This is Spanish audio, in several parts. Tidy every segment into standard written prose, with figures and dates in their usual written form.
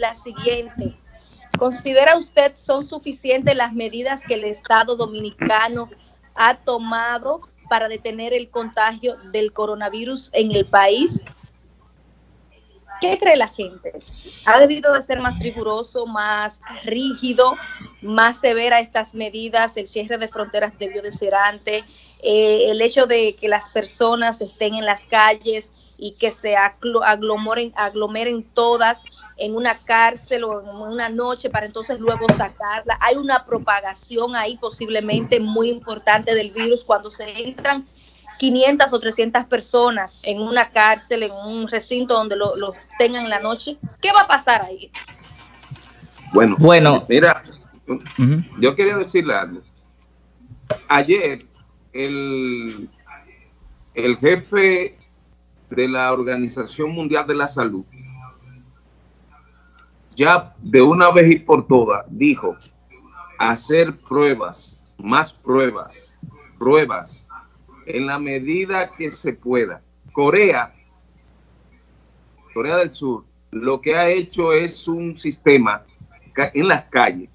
la siguiente. ¿Considera usted son suficientes las medidas que el Estado dominicano ha tomado para detener el contagio del coronavirus en el país? ¿Qué cree la gente? ¿Ha debido de ser más riguroso, más rígido, más severa estas medidas? ¿El cierre de fronteras debió de ser antes? ¿El hecho de que las personas estén en las calles y que se aglomeren todas en una cárcel o en una noche para entonces luego sacarla? Hay una propagación ahí posiblemente muy importante del virus cuando se entran 500 o 300 personas en una cárcel, en un recinto donde lo tengan en la noche. ¿Qué va a pasar ahí? Bueno. Mira, yo quería decirle algo. Ayer el jefe de la Organización Mundial de la Salud ya de una vez y por todas dijo hacer pruebas, más pruebas, en la medida que se pueda. Corea del Sur, lo que ha hecho es un sistema en las calles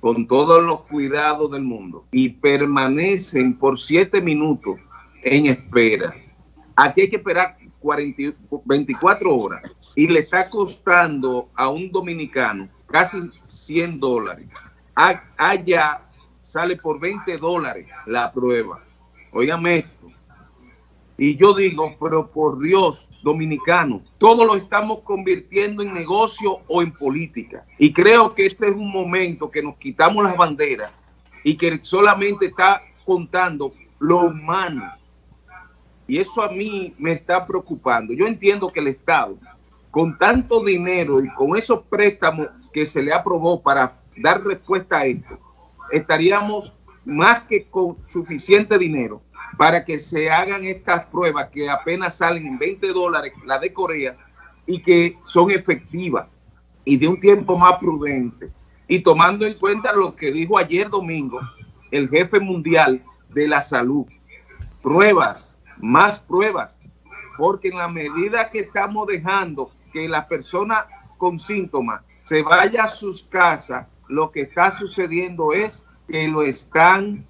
con todos los cuidados del mundo y permanecen por 7 minutos en espera. Aquí hay que esperar 24 horas y le está costando a un dominicano casi $100. Allá sale por $20 la prueba. Óigame esto. Y yo digo, pero por Dios, dominicano, todo lo estamos convirtiendo en negocio o en política. Y creo que este es un momento que nos quitamos las banderas y que solamente está contando lo humano. Y eso a mí me está preocupando. Yo entiendo que el Estado, con tanto dinero y con esos préstamos que se le aprobó para dar respuesta a esto, estaríamos más que con suficiente dinero para que se hagan estas pruebas que apenas salen en $20, la de Corea, y que son efectivas y de un tiempo más prudente. Y tomando en cuenta lo que dijo ayer domingo el jefe mundial de la salud, pruebas. Más pruebas, porque en la medida que estamos dejando que las personas con síntomas se vayan a sus casas, lo que está sucediendo es que lo están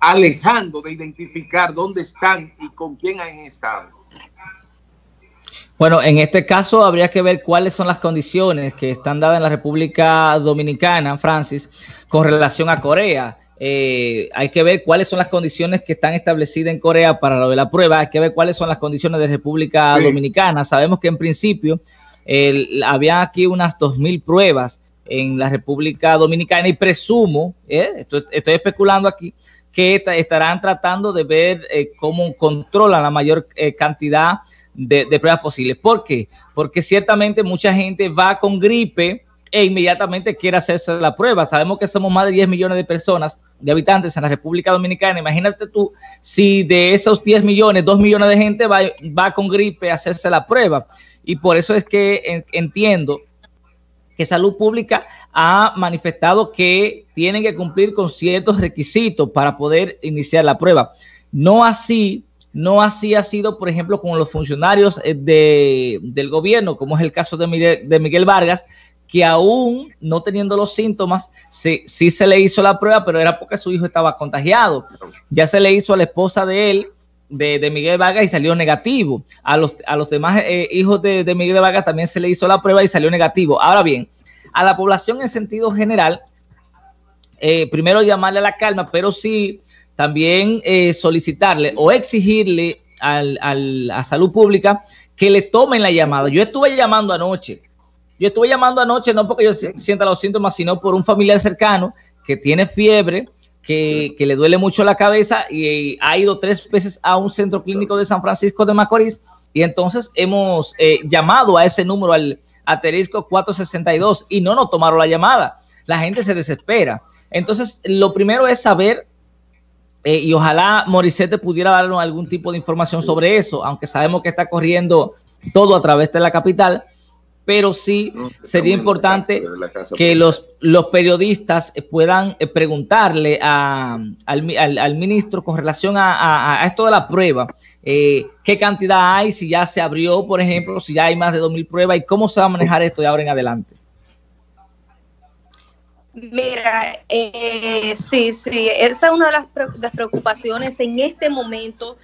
alejando de identificar dónde están y con quién han estado. Bueno, en este caso habría que ver cuáles son las condiciones que están dadas en la República Dominicana, Francis, con relación a Corea. Hay que ver cuáles son las condiciones que están establecidas en Corea para lo de la prueba. Hay que ver cuáles son las condiciones de República Dominicana. Sabemos que en principio había aquí unas 2.000 pruebas en la República Dominicana y presumo, estoy especulando aquí, que estarán tratando de ver cómo controlan la mayor cantidad de pruebas posibles. ¿Por qué? Porque ciertamente mucha gente va con gripe e inmediatamente quiere hacerse la prueba. Sabemos que somos más de 10 millones de personas, de habitantes en la República Dominicana. Imagínate tú, si de esos 10 millones, 2 millones de gente va con gripe a hacerse la prueba. Y por eso es que entiendo que Salud Pública ha manifestado que tienen que cumplir con ciertos requisitos para poder iniciar la prueba. No así ha sido, por ejemplo, con los funcionarios del gobierno, como es el caso de Miguel Vargas, que aún no teniendo los síntomas, sí se le hizo la prueba, pero era porque su hijo estaba contagiado. Ya se le hizo a la esposa de él, de Miguel Vargas, y salió negativo. A los demás hijos de Miguel Vargas también se le hizo la prueba y salió negativo. Ahora bien, a la población en sentido general, primero llamarle a la calma, pero sí también solicitarle o exigirle a Salud Pública que le tomen la llamada. Yo estuve llamando anoche, no porque yo sienta los síntomas, sino por un familiar cercano que tiene fiebre, que le duele mucho la cabeza y ha ido 3 veces a un centro clínico de San Francisco de Macorís. Y entonces hemos llamado a ese número, al asterisco 462, y no nos tomaron la llamada. La gente se desespera. Entonces, lo primero es saber, y ojalá Morissette pudiera darnos algún tipo de información sobre eso, aunque sabemos que está corriendo todo a través de la capital. pero sí sería importante que los periodistas puedan preguntarle al ministro con relación a esto de la prueba, qué cantidad hay, si ya se abrió, por ejemplo, si ya hay más de 2.000 pruebas y cómo se va a manejar esto de ahora en adelante. Mira, sí, esa es una de las preocupaciones en este momento,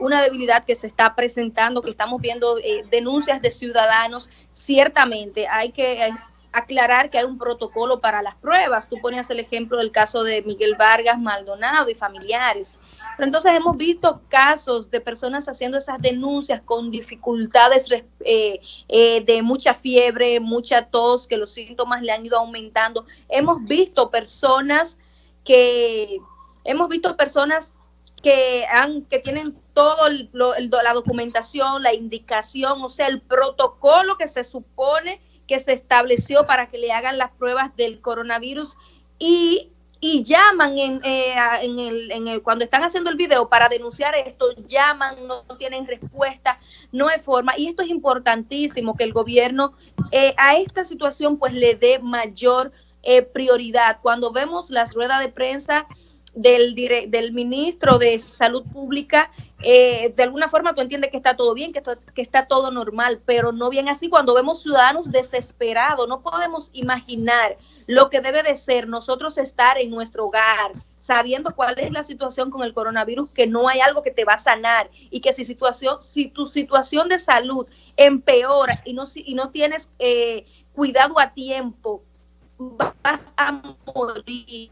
una debilidad que se está presentando, que estamos viendo denuncias de ciudadanos. Ciertamente hay que aclarar que hay un protocolo para las pruebas. Tú ponías el ejemplo del caso de Miguel Vargas, Maldonado y familiares. Pero entonces hemos visto casos de personas haciendo esas denuncias con dificultades de mucha fiebre, mucha tos, que los síntomas le han ido aumentando. Hemos visto personas que tienen todo la documentación, la indicación, o sea, el protocolo que se supone que se estableció para que le hagan las pruebas del coronavirus, y llaman cuando están haciendo el video para denunciar esto, llaman, no tienen respuesta, no hay forma. Y esto es importantísimo, que el gobierno a esta situación pues le dé mayor prioridad. Cuando vemos las ruedas de prensa del ministro de Salud Pública, de alguna forma tú entiendes que está todo bien, que está todo normal, pero no bien así cuando vemos ciudadanos desesperados. No podemos imaginar lo que debe de ser nosotros estar en nuestro hogar, sabiendo cuál es la situación con el coronavirus, que no hay algo que te va a sanar, y que si tu situación de salud empeora y no tienes cuidado a tiempo, vas a morir.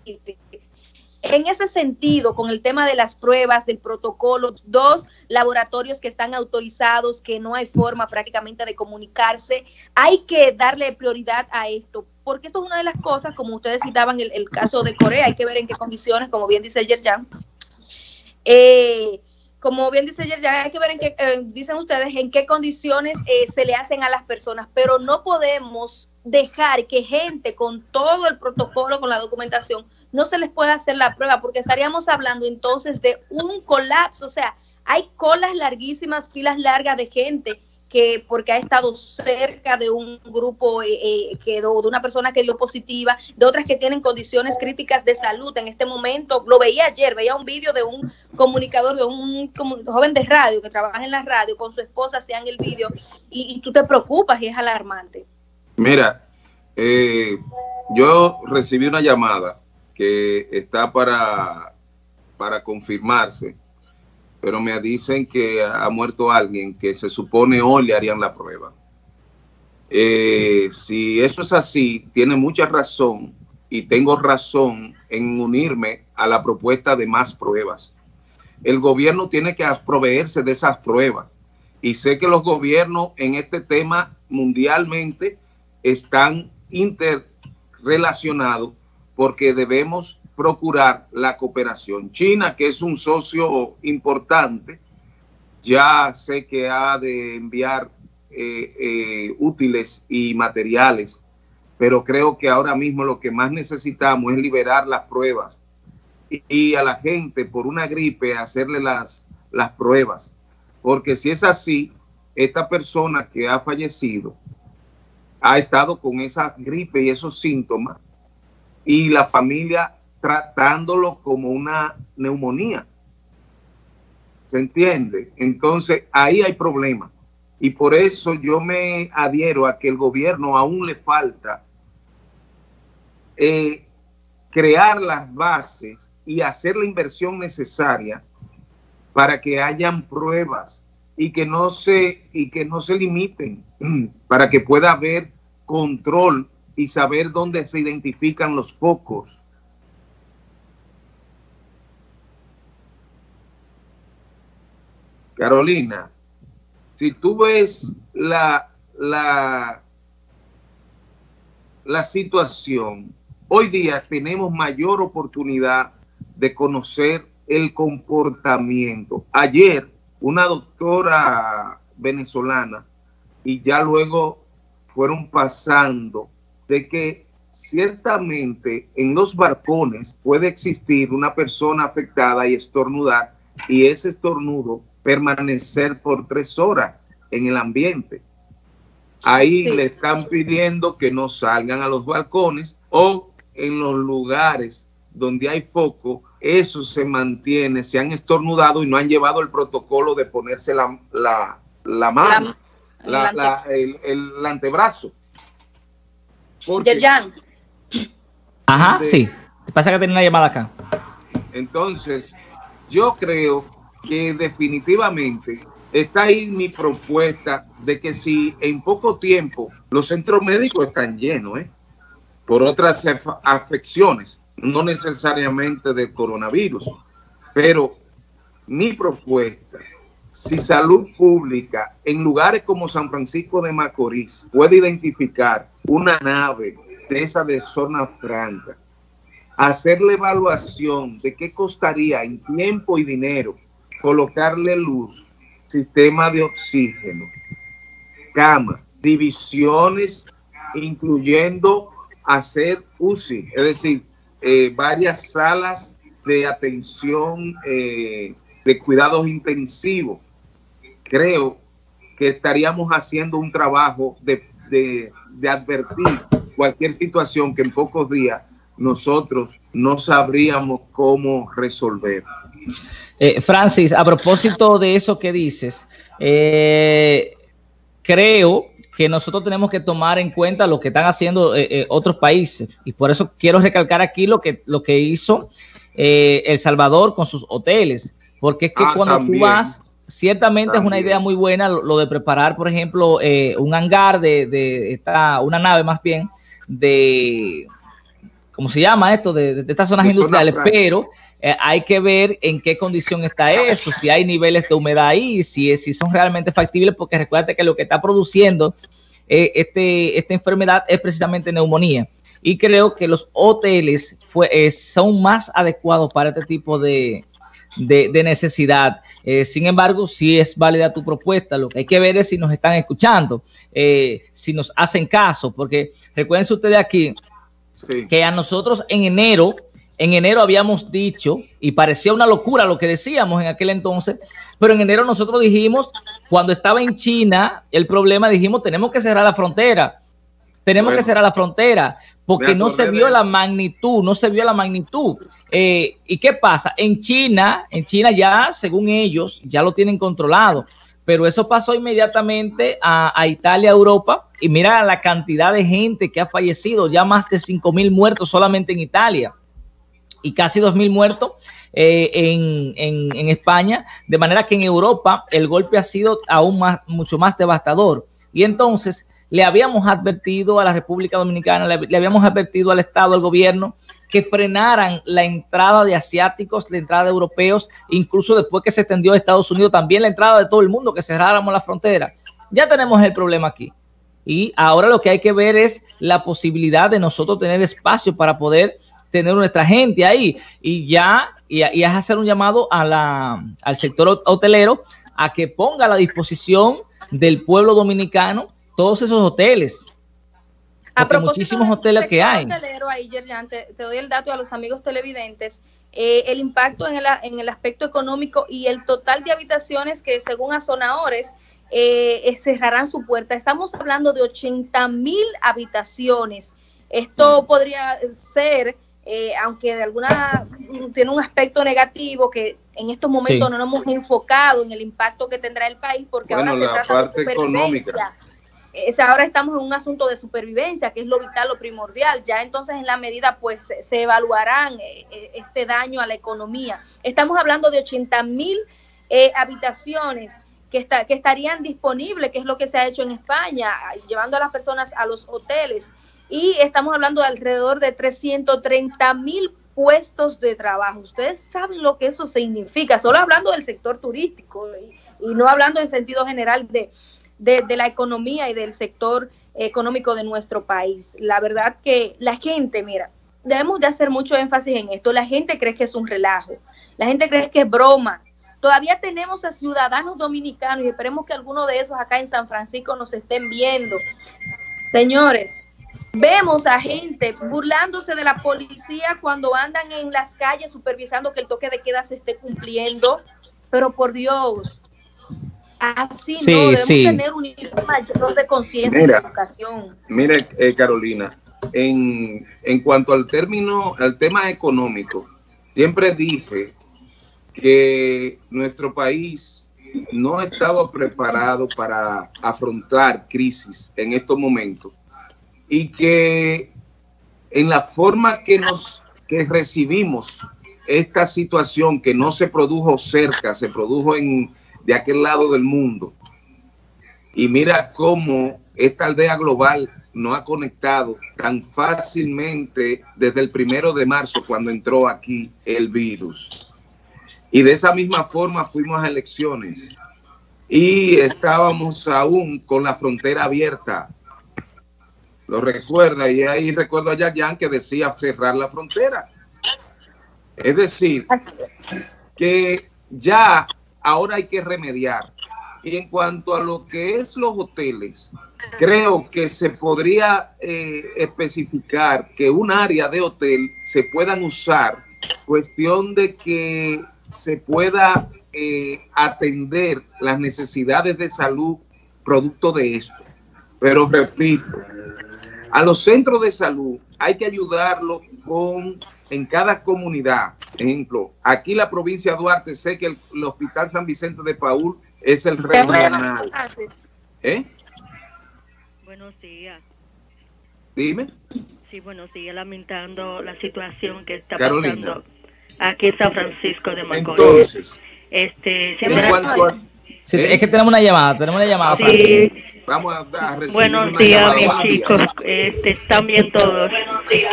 En ese sentido, con el tema de las pruebas, del protocolo, 2 laboratorios que están autorizados, que no hay forma prácticamente de comunicarse, hay que darle prioridad a esto, porque esto es una de las cosas, como ustedes citaban el caso de Corea, hay que ver en qué condiciones, como bien dice Yerjan, hay que ver en qué, dicen ustedes, en qué condiciones se le hacen a las personas, pero no podemos dejar que gente con todo el protocolo, con la documentación, no se les puede hacer la prueba, porque estaríamos hablando entonces de un colapso. O sea, hay colas larguísimas, filas largas de gente que porque ha estado cerca de un grupo, de una persona que dio positiva, de otras que tienen condiciones críticas de salud en este momento. Lo veía ayer, veía un vídeo de un comunicador, de un joven de radio que trabaja en la radio, con su esposa hacían el vídeo, y tú te preocupas y es alarmante. Mira, yo recibí una llamada que está para confirmarse, pero me dicen que ha muerto alguien que se supone hoy le harían la prueba. Si eso es así, tiene mucha razón, y tengo razón en unirme a la propuesta de más pruebas. El gobierno tiene que proveerse de esas pruebas, y sé que los gobiernos en este tema mundialmente están interrelacionados, porque debemos procurar la cooperación. China, que es un socio importante, ya sé que ha de enviar útiles y materiales, pero creo que ahora mismo lo que más necesitamos es liberar las pruebas, y a la gente por una gripe hacerle las pruebas, porque si es así, esta persona que ha fallecido ha estado con esa gripe y esos síntomas, y la familia tratándolo como una neumonía. ¿Se entiende? Entonces, ahí hay problemas. Y por eso yo me adhiero a que el gobierno aún le falta crear las bases y hacer la inversión necesaria para que hayan pruebas y que no se limiten, para que pueda haber control y saber dónde se identifican los focos. Carolina, si tú ves la situación, hoy día tenemos mayor oportunidad de conocer el comportamiento. Ayer, una doctora venezolana, y ya luego fueron pasando, de que ciertamente en los balcones puede existir una persona afectada y estornudar, y ese estornudo permanecer por 3 horas en el ambiente. Ahí le están pidiendo que no salgan a los balcones o en los lugares donde hay foco. Eso se mantiene, se han estornudado y no han llevado el protocolo de ponerse la mano, el antebrazo. Porque, ajá, sí. Pasa que tienen la llamada acá. Entonces, yo creo que definitivamente está ahí mi propuesta de que si en poco tiempo los centros médicos están llenos, por otras afecciones, no necesariamente del coronavirus, pero mi propuesta, si salud pública en lugares como San Francisco de Macorís puede identificar una nave de esa de zona franca, hacer la evaluación de qué costaría en tiempo y dinero colocarle luz, sistema de oxígeno, cama, divisiones, incluyendo hacer UCI, es decir, varias salas de atención de cuidados intensivos. Creo que estaríamos haciendo un trabajo de advertir cualquier situación que en pocos días nosotros no sabríamos cómo resolver. Francis, a propósito de eso que dices, creo que nosotros tenemos que tomar en cuenta lo que están haciendo otros países, y por eso quiero recalcar aquí lo que hizo El Salvador con sus hoteles, porque es que cuando también, tú vas, ciertamente también es una idea muy buena lo de preparar, por ejemplo, un hangar una nave más bien de... ¿Cómo se llama esto? De estas zonas industriales, pero hay que ver en qué condición está eso, si hay niveles de humedad ahí, si son realmente factibles, porque recuérdate que lo que está produciendo esta enfermedad es precisamente neumonía. Y creo que los hoteles son más adecuados para este tipo de necesidad. Sin embargo, sí es válida tu propuesta. Lo que hay que ver es si nos están escuchando, si nos hacen caso, porque recuérdense ustedes aquí, que a nosotros en enero habíamos dicho, y parecía una locura lo que decíamos en aquel entonces, pero en enero nosotros dijimos, cuando estaba en China el problema, dijimos, tenemos que cerrar la frontera, porque no se vio la magnitud, ¿y qué pasa? En China ya, según ellos, ya lo tienen controlado, pero eso pasó inmediatamente a Italia, Europa, y mira la cantidad de gente que ha fallecido, ya más de 5.000 muertos solamente en Italia y casi 2.000 muertos en España, de manera que en Europa el golpe ha sido aún más, mucho más devastador. Y entonces le habíamos advertido a la República Dominicana, le habíamos advertido al Estado, al gobierno, que frenaran la entrada de asiáticos, la entrada de europeos, incluso después que se extendió a Estados Unidos, también la entrada de todo el mundo, que cerráramos la frontera. Ya tenemos el problema aquí. Y ahora lo que hay que ver es la posibilidad de nosotros tener espacio para poder tener nuestra gente ahí. Y hacer un llamado al sector hotelero a que ponga a la disposición del pueblo dominicano todos esos hoteles. Porque muchísimos hoteles que hay. Ahí, Yerjan, te doy el dato a los amigos televidentes. El impacto en el aspecto económico y el total de habitaciones que, según azonadores, cerrarán su puerta. Estamos hablando de 80.000 habitaciones. Esto podría ser, aunque de alguna tiene un aspecto negativo, que en estos momentos no nos hemos enfocado en el impacto que tendrá el país, porque ahora se trata de supervivencia. Ahora estamos en un asunto de supervivencia, que es lo vital, lo primordial. Ya entonces, en la medida, pues se evaluarán este daño a la economía. Estamos hablando de 80.000 habitaciones que estarían disponibles, que es lo que se ha hecho en España, llevando a las personas a los hoteles. Y estamos hablando de alrededor de 330.000 puestos de trabajo. Ustedes saben lo que eso significa, solo hablando del sector turístico y no hablando en sentido general de la economía y del sector económico de nuestro país. La verdad que la gente, mira, debemos de hacer mucho énfasis en esto. La gente cree que es un relajo, la gente cree que es broma. Todavía tenemos a ciudadanos dominicanos, y esperemos que alguno de esos acá en San Francisco nos estén viendo. Señores, vemos a gente burlándose de la policía cuando andan en las calles supervisando que el toque de queda se esté cumpliendo. Pero por Dios, Así sí, no, debemos tener un nivel mayor de conciencia y de educación. Mira, Carolina, en cuanto al término, al tema económico, siempre dije que nuestro país no estaba preparado para afrontar crisis en estos momentos y que en la forma que recibimos esta situación que no se produjo cerca, se produjo de aquel lado del mundo. Y mira cómo esta aldea global no ha conectado tan fácilmente desde el 1 de marzo cuando entró aquí el virus. Y de esa misma forma fuimos a elecciones y estábamos aún con la frontera abierta. Lo recuerda, y ahí recuerdo a Yayan que decía cerrar la frontera. Es decir, que ya ahora hay que remediar. Y en cuanto a lo que es los hoteles, creo que se podría especificar que un área de hotel se puedan usar, cuestión de que se pueda atender las necesidades de salud producto de esto. Pero repito, a los centros de salud hay que ayudarlos con... En cada comunidad, ejemplo, aquí la provincia de Duarte, sé que el Hospital San Vicente de Paul es el regional. ¿Eh? Buenos días. Dime. Sí, buenos días, lamentando la situación que está pasando aquí en San Francisco de Macorís. Entonces, es que tenemos una llamada, Sí. Vamos a recibir. Buenos días, mis chicos. Están bien todos. Buenos días.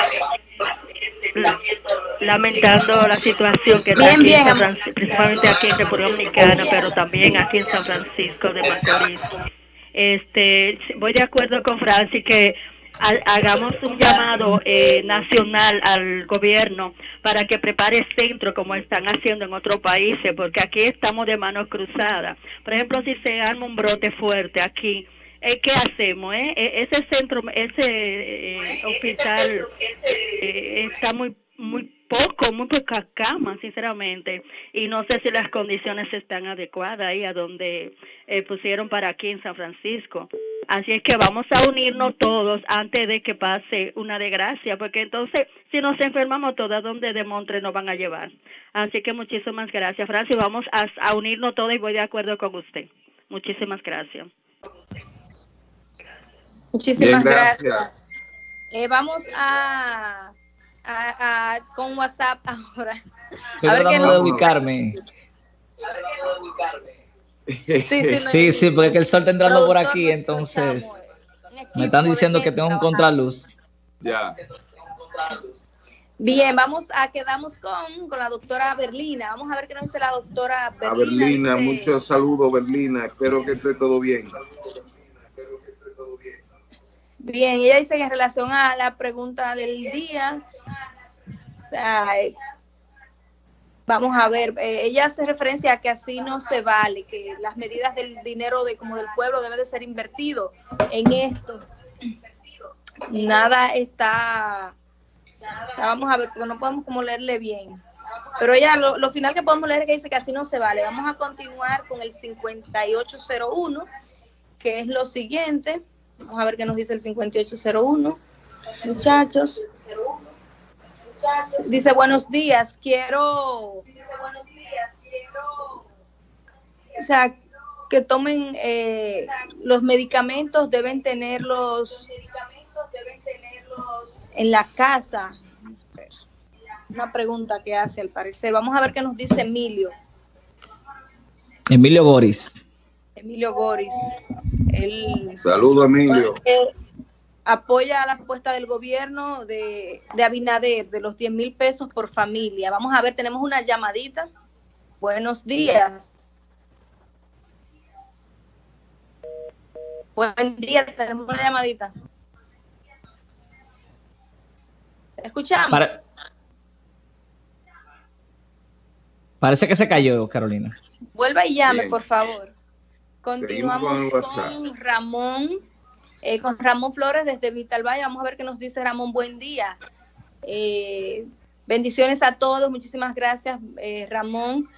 Lamentando la situación que está aquí, principalmente aquí en República Dominicana, pero también aquí en San Francisco de Macorís. Voy de acuerdo con Francis que hagamos un llamado nacional al gobierno para que prepare centro como están haciendo en otros países, porque aquí estamos de manos cruzadas. Por ejemplo, si se arma un brote fuerte aquí, ¿qué hacemos? Ese centro, ese hospital está muy pocas camas, sinceramente, y no sé si las condiciones están adecuadas ahí a donde pusieron para aquí en San Francisco. Así es que vamos a unirnos todos antes de que pase una desgracia, porque entonces si nos enfermamos todas, ¿dónde de montre nos van a llevar? Así que muchísimas gracias, Francis. Vamos a unirnos todos y voy de acuerdo con usted. Muchísimas gracias. Muchísimas gracias. Vamos con WhatsApp ahora. Estoy tratando de ubicarme. Sí, porque el sol está entrando por aquí, entonces me están diciendo que tengo un contraluz. Ya. Bien, quedamos con la doctora Berlina. Vamos a ver qué nos dice la doctora Berlina. Berlina, muchos saludos, Berlina. Espero que esté todo bien. Bien, ella dice que en relación a la pregunta del día, o sea, vamos a ver, ella hace referencia a que así no se vale, que las medidas del dinero del pueblo deben de ser invertido en esto. Nada está, vamos a ver, porque no podemos como leerle bien. Pero ella, lo final que podemos leer es que dice que así no se vale. Vamos a continuar con el 5801, que es lo siguiente. Vamos a ver qué nos dice el 5801. Muchachos. Dice, buenos días, quiero... O sea, que tomen los medicamentos, deben tenerlos en la casa. Una pregunta que hace al parecer. Vamos a ver qué nos dice Emilio. Emilio Góris. Saludos, Emilio. Apoya la propuesta del gobierno de Abinader de los 10,000 pesos por familia. Vamos a ver, tenemos una llamadita. Buenos días. Buen día, tenemos una llamadita. Escuchamos. Parece que se cayó, Carolina. Vuelva y llame, por favor. Continuamos con Ramón Flores desde Vitalvalle. Vamos a ver qué nos dice Ramón. Buen día. Bendiciones a todos. Muchísimas gracias, Ramón.